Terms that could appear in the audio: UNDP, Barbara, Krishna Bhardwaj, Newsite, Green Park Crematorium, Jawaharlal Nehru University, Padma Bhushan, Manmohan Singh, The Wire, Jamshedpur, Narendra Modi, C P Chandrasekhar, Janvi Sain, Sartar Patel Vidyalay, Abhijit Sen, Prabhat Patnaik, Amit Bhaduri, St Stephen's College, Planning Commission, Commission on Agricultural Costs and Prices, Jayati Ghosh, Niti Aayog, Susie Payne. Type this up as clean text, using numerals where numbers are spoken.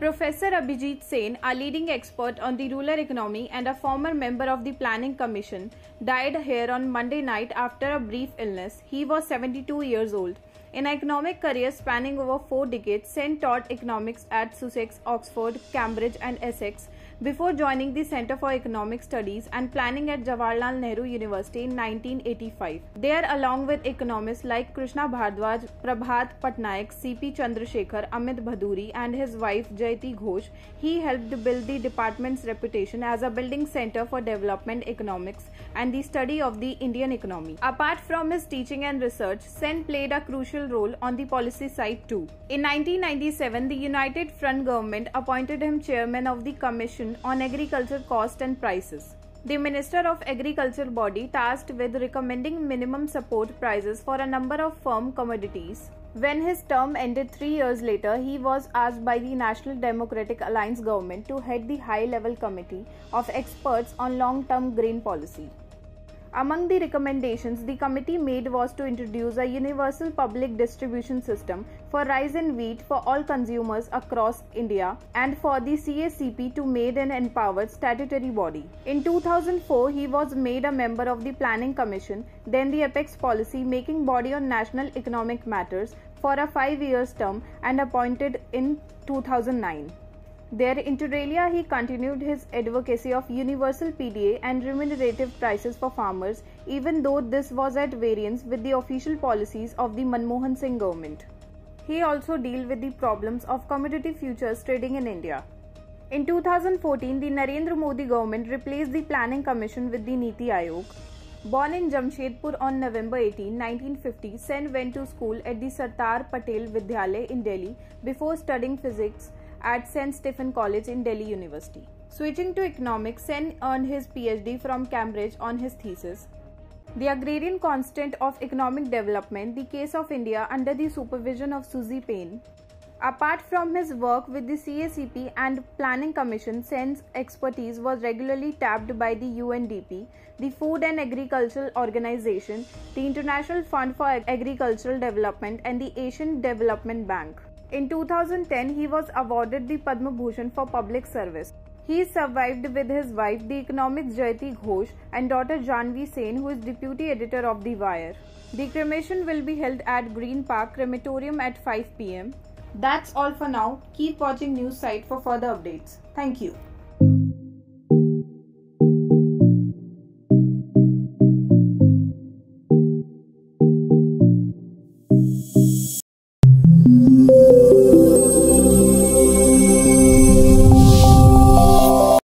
Professor Abhijit Sen, a leading expert on the rural economy and a former member of the Planning Commission, died here on Monday night after a brief illness. He was 72 years old. In an economic career spanning over 4 decades, Sen taught economics at Sussex, Oxford, Cambridge and Essex before joining the Center for Economic Studies and Planning at Jawaharlal Nehru University in 1985. There, along with economists like Krishna Bhardwaj, Prabhat Patnaik, C P Chandrasekhar, Amit Bhaduri and his wife Jayati Ghosh, he helped build the department's reputation as a building center for development economics and the study of the Indian economy. Apart from his teaching and research, Sen played a crucial role on the policy side too. In 1997, the United Front government appointed him chairman of the Commission on Agricultural Costs and Prices. The Minister of Agriculture body tasked with recommending minimum support prices for a number of firm commodities. When his term ended 3 years later, he was asked by the National Democratic Alliance government to head the high-level committee of experts on long-term grain policy. Among the recommendations the committee made was to introduce a universal public distribution system for rice and wheat for all consumers across India and for the CACP to made an empowered statutory body. In 2004, he was made a member of the Planning Commission, then the Apex Policy Making Body on National Economic Matters for a 5-year term and appointed in 2009. There, inter alia, he continued his advocacy of universal PDA and remunerative prices for farmers, even though this was at variance with the official policies of the Manmohan Singh government. He also dealt with the problems of commodity futures trading in India. In 2014, the Narendra Modi government replaced the Planning Commission with the Niti Aayog. Born in Jamshedpur on November 18, 1950, Sen went to school at the Sartar Patel Vidyalay in Delhi before studying physics at St Stephen's College in Delhi University. Switching to economics, Sen earned his PhD from Cambridge on his thesis, The Agrarian Constant of Economic Development, The Case of India, under the supervision of Susie Payne. Apart from his work with the CACP and Planning Commission, Sen's expertise was regularly tapped by the UNDP, the Food and Agricultural Organization, the International Fund for Agricultural Development and the Asian Development Bank. In 2010, he was awarded the Padma Bhushan for public service. He is survived with his wife, the economist Jayati Ghosh, and daughter Janvi Sain, who is deputy editor of The Wire. The cremation will be held at Green Park Crematorium at 5 p.m. That's all for now. Keep watching Newsite for further updates. Thank you.